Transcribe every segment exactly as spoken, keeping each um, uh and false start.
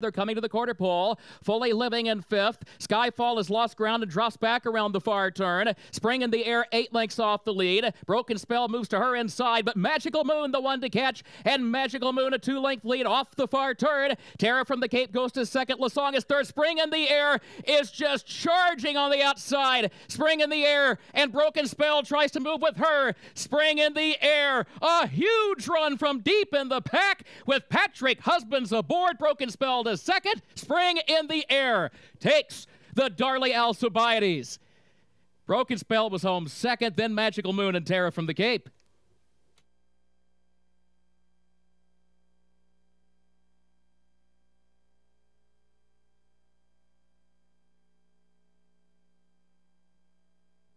They're coming to the quarter pole. Fully living in fifth. Skyfall has lost ground and drops back around the far turn. Spring in the Air, eight lengths off the lead. Broken Spell moves to her inside, but Magical Moon, the one to catch. And Magical Moon, a two-length lead off the far turn. Tara from the Cape goes to second. LaSong is third. Spring in the Air is just charging on the outside. Spring in the Air, and Broken Spell tries to move with her. Spring in the Air, a huge run from deep in the pack with Patrick Husbands aboard. Broken Spell to second. Spring in the Air takes the Darley Alcibiades. Broken Spell was home second, then Magical Moon and Tara from the Cape.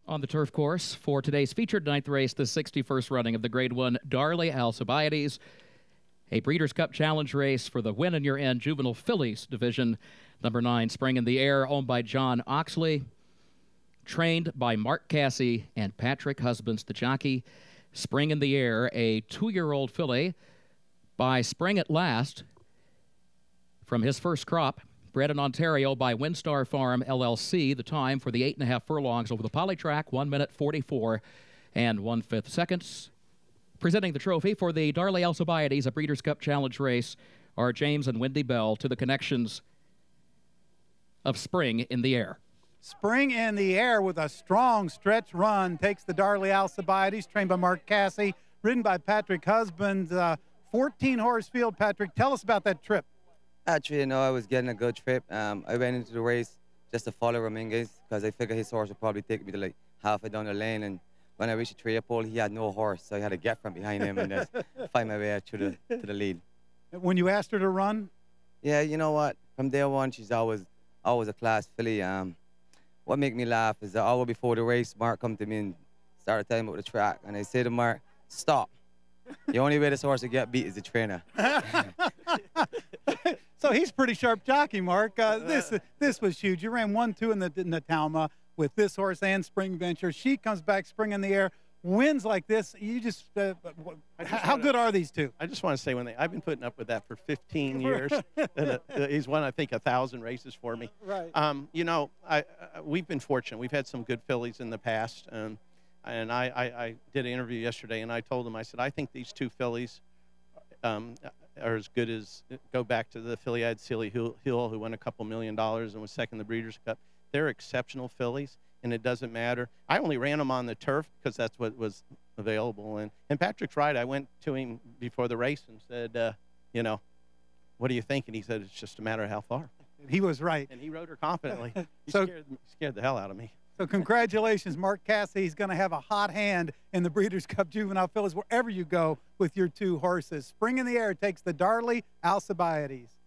On the turf course for today's featured ninth race, the sixty-first running of the Grade one Darley Alcibiades, a Breeders' Cup Challenge race for the win in your end Juvenile Fillies Division. Number nine, Spring in the Air, owned by John Oxley, trained by Mark Casse and Patrick Husbands, the jockey. Spring in the Air, a two-year-old filly by Spring at Last from his first crop. Bred in Ontario by Windstar Farm L L C. The time for the eight and a half furlongs over the poly track, one minute forty-four and one-fifth seconds. Presenting the trophy for the Darley Alcibiades, a Breeders' Cup Challenge race, are James and Wendy Bell to the connections of Spring in the Air. Spring in the Air with a strong stretch run takes the Darley Alcibiades, trained by Mark Casse, ridden by Patrick Husbands, uh, fourteen horse field. Patrick, tell us about that trip. Actually, you know, I was getting a good trip. Um, I went into the race just to follow Rominguez because I figured his horse would probably take me to like halfway down the lane. And when I reached the trailer pole, he had no horse, so I had to get from behind him and just find my way out to the to the lead. When you asked her to run, yeah, you know what? From day one, she's always always a class filly. Um, what made me laugh is the hour before the race, Mark come to me and started telling me about the track, and I said to Mark, "Stop. The only way this horse will get beat is the trainer." So he's pretty sharp jockey, Mark. Uh, this this was huge. You ran one, two in the Natalma with this horse and Spring Venture. She comes back, Spring in the Air, wins like this. You just, uh, just how wanna, good are these two? I just want to say, when they, I've been putting up with that for fifteen years. And, uh, he's won, I think, a thousand races for me. Right. Um, you know, I, uh, we've been fortunate. We've had some good fillies in the past, um, and I, I, I did an interview yesterday, and I told him, I said, I think these two fillies. Um, are as good as, go back to the filly I had, Sealy Hill, who won a couple million dollars and was second in the Breeders' Cup. They're exceptional fillies, and it doesn't matter. I only ran them on the turf because that's what was available. And, and Patrick's right. I went to him before the race and said, uh, you know, what do you think? And he said, it's just a matter of how far. He was right. And he rode her confidently. He so, scared, scared the hell out of me. So congratulations, Mark Casse. He's going to have a hot hand in the Breeders' Cup Juvenile Fillies wherever you go with your two horses. Spring in the Air takes the Darley Alcibiades.